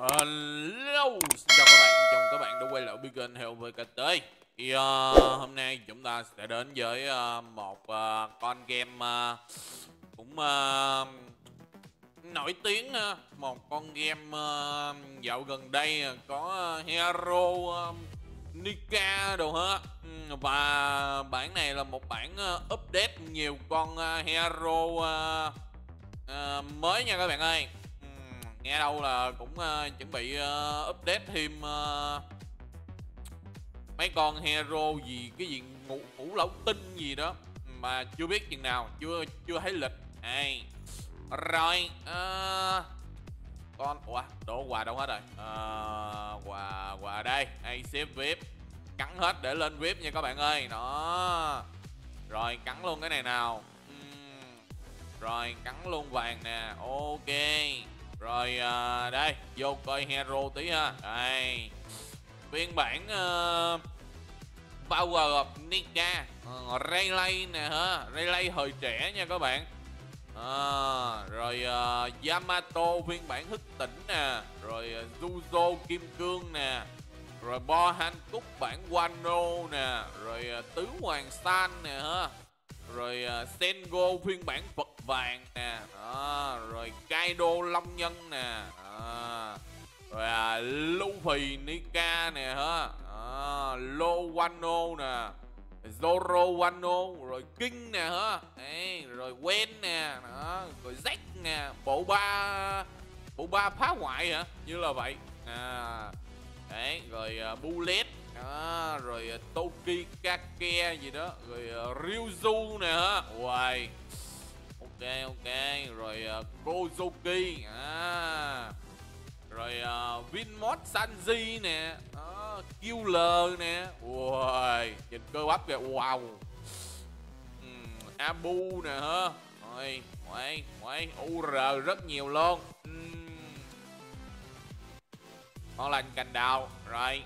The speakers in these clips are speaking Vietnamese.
Hello, xin chào các bạn, chào các bạn đã quay lại với kênh Heo VKT. Thì hôm nay chúng ta sẽ đến với một con game cũng nổi tiếng, một con game dạo gần đây có hero Nika đồ ha. Và bản này là một bản update nhiều con hero mới nha các bạn ơi. Nghe đâu là cũng chuẩn bị update thêm mấy con hero gì, cái gì ngũ lão tinh gì đó mà chưa biết chừng nào, chưa thấy lịch. Rồi con đổ quà đâu hết rồi, quà đây, xếp VIP, cắn hết để lên VIP nha các bạn ơi. Đó, rồi cắn luôn cái này nào, rồi cắn luôn vàng nè, ok. Rồi đây, vô coi hero tí ha. Đây, phiên bản Power of Nika, Rayleigh nè ha, Rayleigh hồi trẻ nha các bạn. Rồi Yamato phiên bản thức tỉnh nè, rồi Juzo kim cương nè, rồi Bo Han Kuk bản Wano nè, rồi Tứ Hoàng San nè ha, rồi Sengo phiên bản Phật vàng nè, rồi Kaido Long Nhân nè, rồi Luffy Nika nè ha, Lo Wano nè, Zoro Wano, rồi King nè ha, rồi Wen nè, rồi Jack nè, bộ ba phá hoại hả, như là vậy, đấy, rồi Bullet, rồi Toki Kake gì đó, rồi Ryuzu nè ha, hoài. Ok, rồi Kozuki, rồi Vinmod Sanji nè, Kewler nè, ui, nhìn cơ bắp kìa, wow, Abu nè hả, ngoài UR rất nhiều luôn, ngon lành Cành Đào. Rồi,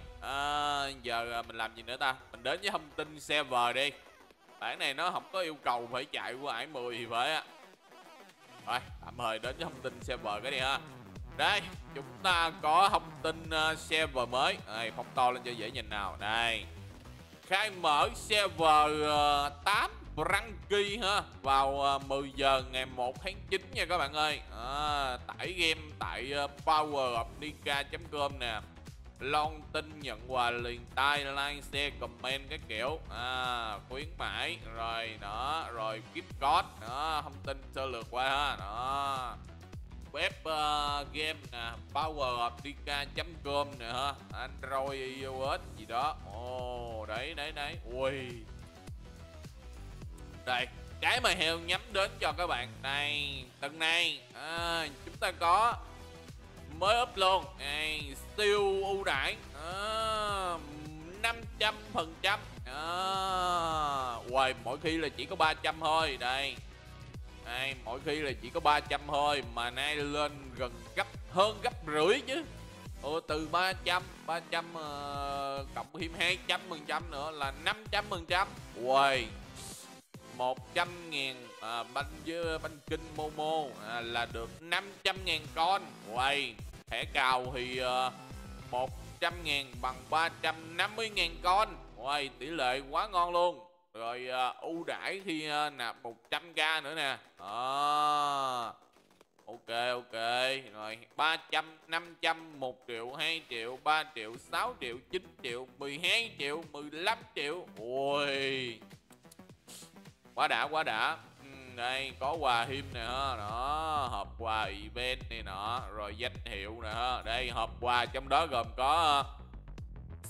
giờ mình làm gì nữa ta, mình đến với thông tin server đi. Bản này nó không có yêu cầu phải chạy qua ải 10 thì phải á. Rồi, tạm thời đến với thông tin server cái này ha. Đây, chúng ta có thông tin server mới. Đây, phóng to lên cho dễ nhìn nào. Đây, khai mở server 8 Franky ha, vào 10 giờ ngày 1 tháng 9 nha các bạn ơi. Tải game tại powerofnika.com nè. Long tin nhận quà liền tay, like, share, comment cái kiểu, khuyến mãi, rồi đó, rồi gift code đó, thông tin sơ lược qua ha. Đó, web game nè, powerofnika.com nè ha, Android, iOS gì đó. Ồ, đấy, ui, đây cái mà Heo nhắm đến cho các bạn này tuần này. Chúng ta có mới up luôn, siêu ưu đãi 500%, hoài, mỗi khi là chỉ có 300 thôi. Đây, mỗi khi là chỉ có 300 thôi mà nay lên gần gấp, hơn gấp rưỡi chứ. Từ 300 cộng thêm 200% nữa là 500%, hoài, 100.000 bánh kinh Momo là được 500.000 con. Quầy thẻ cào thì 100.000 bằng 350.000 con. Quầy tỷ lệ quá ngon luôn. Rồi ưu đãi khi nạp 100k nữa nè. Ok, rồi 300, 500, 1 triệu, 2 triệu, 3 triệu, 6 triệu, 9 triệu, 12 triệu, 15 triệu. Ui, quá đã. Đây có quà thêm nè ha, đó, hộp quà event này nọ, rồi danh hiệu nè ha. Đây, hộp quà trong đó gồm có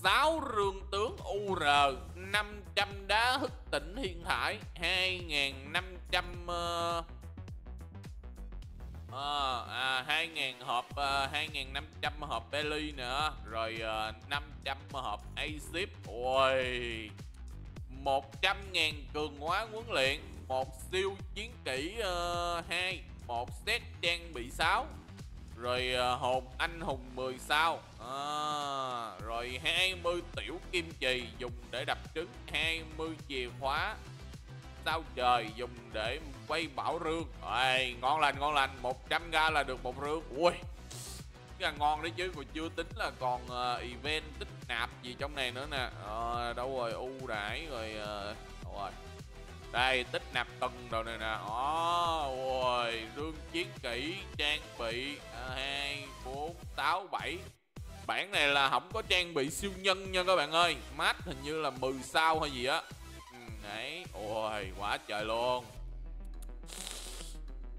6 rương tướng UR, 500 đá thức tỉnh thiên thải, 2.500 hộp, 2.500 hộp belly nữa, rồi 500 hộp A-ship. Ôi, 100.000 cường hóa huấn luyện, 1 siêu chiến kỹ 2, 1 set trang bị 6, rồi hồn anh hùng 10 sao, rồi 20 tiểu kim chì dùng để đập trứng, 20 chìa khóa sao trời dùng để quay bảo rương. Ngon lành, 100k là được một rương. Ui, là ngon đấy chứ, còn chưa tính là còn event tích nạp gì trong này nữa nè. Đâu rồi, ưu đãi rồi, đâu rồi. Đây, tích nạp tầng đồ này nè. Ôi, rương chiến kỹ, trang bị 2, 4, 6, 7. Bản này là không có trang bị siêu nhân nha các bạn ơi. Mát hình như là 10 sao hay gì á. Đấy, ôi, quá trời luôn.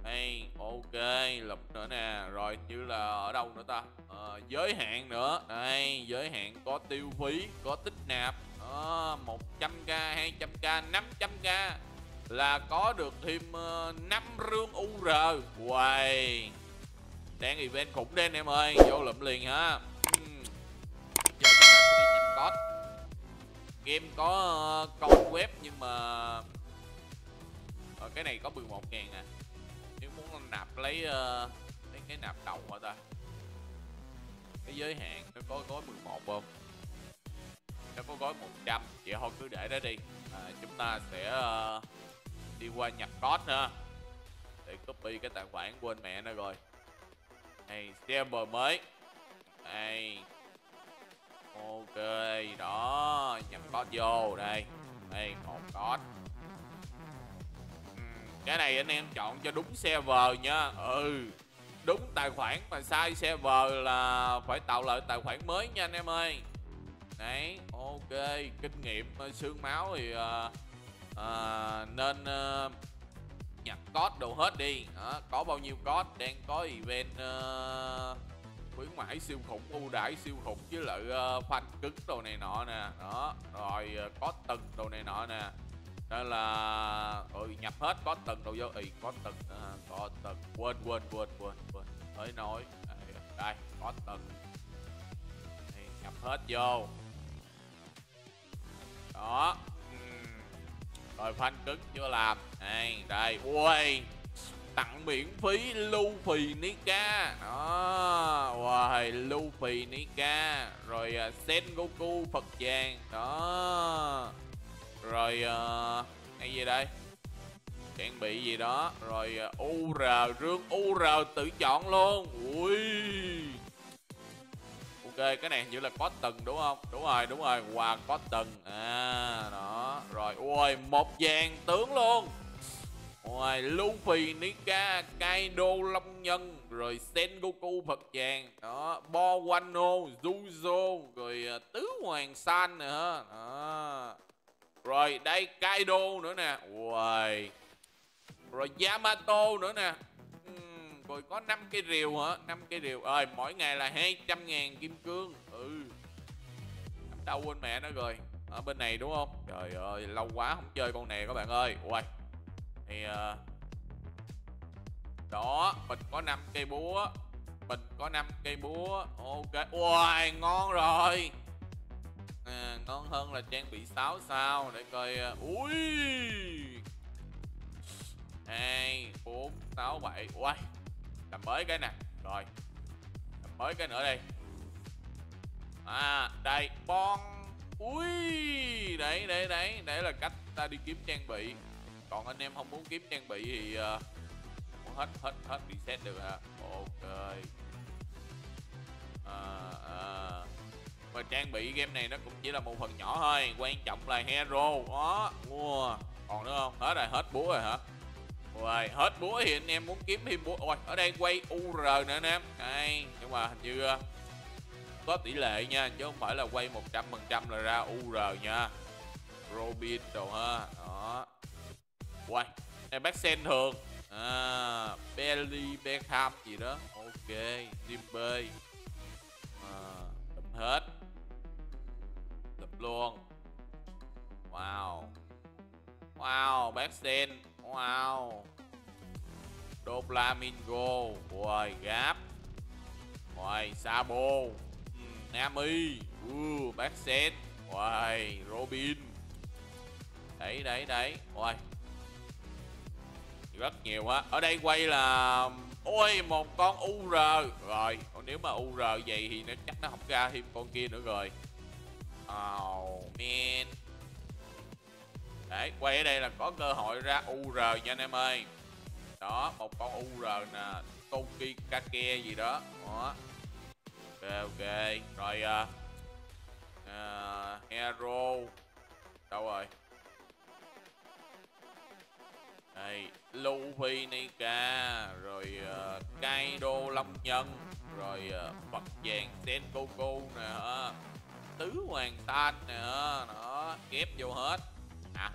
Đây, ok, lục nữa nè. Rồi, như là ở đâu nữa ta? Giới hạn nữa. Đây, giới hạn có tiêu phí, có tích nạp. 100k, 200k, 500k là có được thêm 5 rương UR. Wow, đang event khủng đấy anh em ơi. Vô lụm liền ha. Giờ chúng ta sẽ đi nhanh code. Game có con web nhưng mà cái này có 11.000 à. Nếu muốn nạp lấy cái nạp đầu hả ta? Cái giới hạn nó có gói 11 không? Nó có gói 100, vậy thôi cứ để đó đi. Chúng ta sẽ đi qua nhập code nữa. Để copy cái tài khoản quên mẹ nó rồi. Này, server mới. Này. Ok, đó, nhập code vô đây. Đây, một code. Cái này anh em chọn cho đúng server nha. Đúng tài khoản mà sai server là phải tạo lại tài khoản mới nha anh em ơi. Đấy, ok, kinh nghiệm xương máu thì nên nhập code đồ hết đi. Có bao nhiêu code, đang có event khuyến mãi siêu khủng, ưu đãi siêu khủng với lại fan cứng đồ này nọ nè. Đó, rồi có từng đồ này nọ nè. Nên là nhập hết có từng đồ vô. Có từng, có từng. Quên. Mới nói. Đây, có từng. Nhập hết vô. Đó. Rồi fan cứng chưa làm. Đây, đây. Ui, tặng miễn phí Luffy Nika. Đó. Ui, Luffy Nika. Rồi Sengoku Phật vàng. Đó. Rồi cái gì đây? Trang bị gì đó. Rồi UR, rương UR tự chọn luôn. Ui. Ok, cái này hình như là có từng đúng không? Đúng rồi, quà có từng. Đó. Rồi, ui, 1 vàng tướng luôn. Ui, Luffy, Nika, Kaido, Long Nhân. Rồi Sengoku Phật vàng. Đó, Bo Wano, Juzo. Rồi Tứ Hoàng San nữa. Đó. Rồi đây Kaido nữa nè. Uầy. Rồi Yamato nữa nè. Rồi có 5 cây rìu hả? 5 cây rìu. Mỗi ngày là 200.000 kim cương. Đâu quên mẹ nó rồi. Ở bên này đúng không? Trời ơi, lâu quá không chơi con này các bạn ơi. Uầy. Thì đó, mình có 5 cây búa. Ok. Uầy, ngon rồi. Ngon hơn là trang bị 6 sao. Để coi. Ui, 2, 4, 6, 7. Uầy, làm mới cái nè. Rồi, làm mới cái nữa đi. Đây, bon. Ui, đấy là cách ta đi kiếm trang bị. Còn anh em không muốn kiếm trang bị thì hết reset được hả? Ok. Và trang bị game này nó cũng chỉ là một phần nhỏ thôi. Quan trọng là hero. Đó. Còn nữa không? Hết rồi, hết búa rồi hả? Rồi, hết búa thì anh em muốn kiếm thêm búa. Ôi, ở đây quay UR nữa anh em. Đây, nhưng mà hình như có tỷ lệ nha, chứ không phải là quay 100% là ra UR nha. Robin đồ ha. Đó. Quay. Đây bác sen thường. Belly, Beckham gì đó. Ok, Jimbe. Hết đập luôn. Wow, backstand. Wow, Doflamingo. Rồi gáp. Rồi Sabo, Nami. Backstand. Rồi Robin. Đấy. Rồi rất nhiều á. Ở đây quay là ôi, một con UR. Rồi, còn nếu mà UR vậy thì nó chắc nó không ra thêm con kia nữa rồi. Man. Đấy, quay ở đây là có cơ hội ra UR nha anh em ơi. Đó, một con UR nè. Toki Kake gì đó. Đó. Ok, rồi Hero đâu rồi? Đây, Luffy, Nika, rồi Kaido, Long Nhân, rồi Phật Vàng Sengoku nè, Tứ Hoàng Tan nè, nó ghép vô hết. À,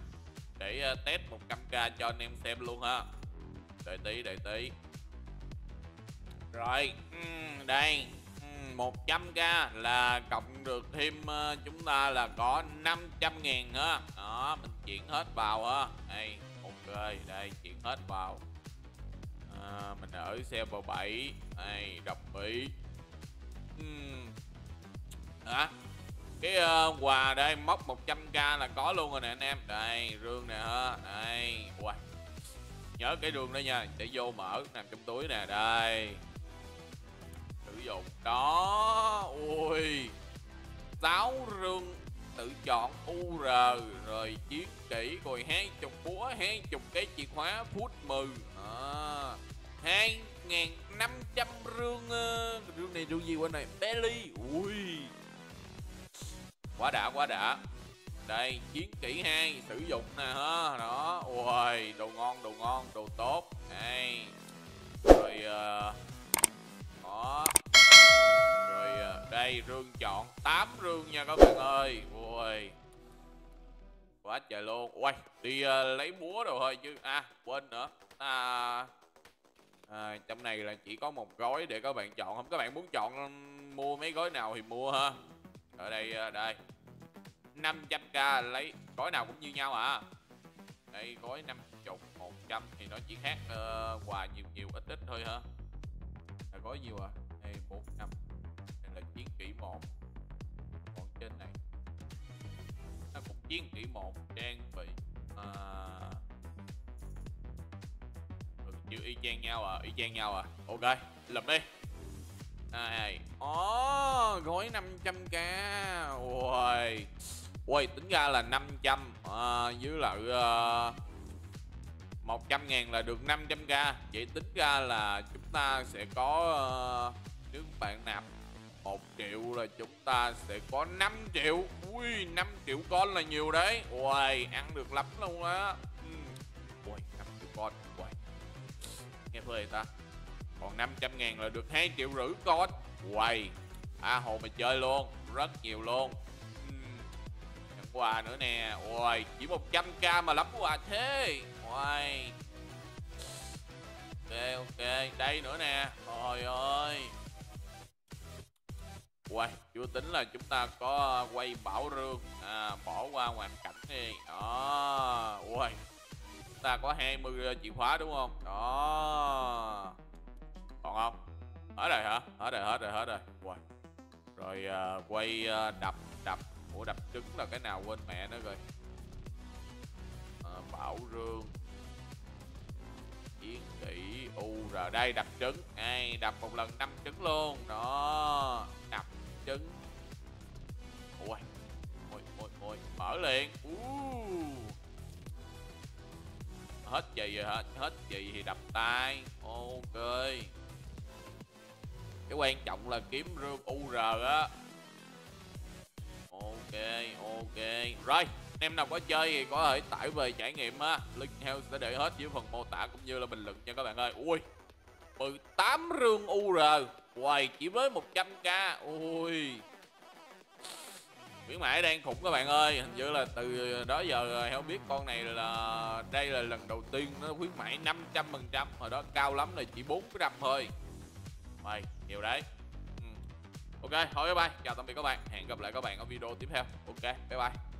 để test 100k cho anh em xem luôn ha. Đợi tí. Rồi, đây 100k là cộng được thêm chúng ta là có 500.000 nữa. Đó, mình chuyển hết vào ha. Đây, ok, đây chuyển hết vào. Mình ở server 7. Đây, đồng ý. Hả? Cái quà đây móc 100k là có luôn rồi nè anh em. Đây, rương nè ha. Đây, wow. Nhớ cái rương đó nha, để vô mở nằm trong túi nè, đây. Sử dụng đó. Ui, 6 rương tự chọn UR, rồi chiến kỹ, rồi 20 búa, 20 cái chìa khóa phút 10. 2.500 rương. Rương này rương gì quên này, Belly. Ui, quá đã. Đây, chiến kỹ 2 sử dụng nè ha. Đó, ui, đồ ngon, đồ tốt. Đây. Rồi đó. Rồi đây rương chọn 8 rương nha các bạn ơi. Ui, quá trời luôn. Ui, đi lấy búa đồ thôi chứ. À, quên nữa. Trong này là chỉ có một gói để các bạn chọn. Không, các bạn muốn chọn mua mấy gói nào thì mua ha. Ở đây 500k lấy gói nào cũng như nhau à. Đây, gói 50, 100 thì nó chỉ khác quà nhiều ít thôi ha. Là gói nhiều à? Đây 400. Đây là chiến kỹ 1. Còn trên này nó cũng chiến kỹ 1, trang bị như y chang nhau à, Ok, lùm đi. Đây. Gói 500k. Ôi. Ôi, tính ra là 500 với lại 100.000 là được 500k. Vậy tính ra là chúng ta sẽ có, nếu bạn nạp 1 triệu là chúng ta sẽ có 5 triệu. Ui, 5 triệu con là nhiều đấy. Ôi, ăn được lắm luôn á. Ui, 5 triệu con. Ui, nghe phê ta. Còn 500.000 là được 2,5 triệu con. Uầy, hồ mà chơi luôn. Rất nhiều luôn. Nhận quà nữa nè. Uầy, chỉ 100k mà lắm quà thế. Uầy. Ok, đây nữa nè. Trời ơi. Uầy, chưa tính là chúng ta có quay bảo rương. Bỏ qua hoàn cảnh đi. Đó. Uầy, chúng ta có 20 chìa khóa đúng không? Đó. Còn không? Hết rồi hả? Hết rồi. Wow. Rồi quay đập. Ủa, đập trứng là cái nào quên mẹ nữa rồi. Bảo rương. Chiến kỹ UR. Đây, đập trứng. Ai, đập một lần 5 trứng luôn. Đó. Đập trứng. Ui. Ôi. Mở liền. Hết gì rồi hả? Hết gì thì đập tay. Ok. Cái quan trọng là kiếm rương UR á. Ok. Rồi, anh em nào có chơi thì có thể tải về trải nghiệm á. Link heo sẽ để hết dưới phần mô tả cũng như là bình luận nha các bạn ơi. Ui, 18 rương UR. Uầy, chỉ với 100k. Ui, khuyến mãi đang khủng các bạn ơi. Hình như là từ đó giờ heo biết con này là đây là lần đầu tiên nó khuyến mãi 500%. Hồi đó cao lắm là chỉ 4% thôi. Mày nhiều đấy. Ok, thôi bye bye. Chào tạm biệt các bạn. Hẹn gặp lại các bạn ở video tiếp theo. Ok, bye bye.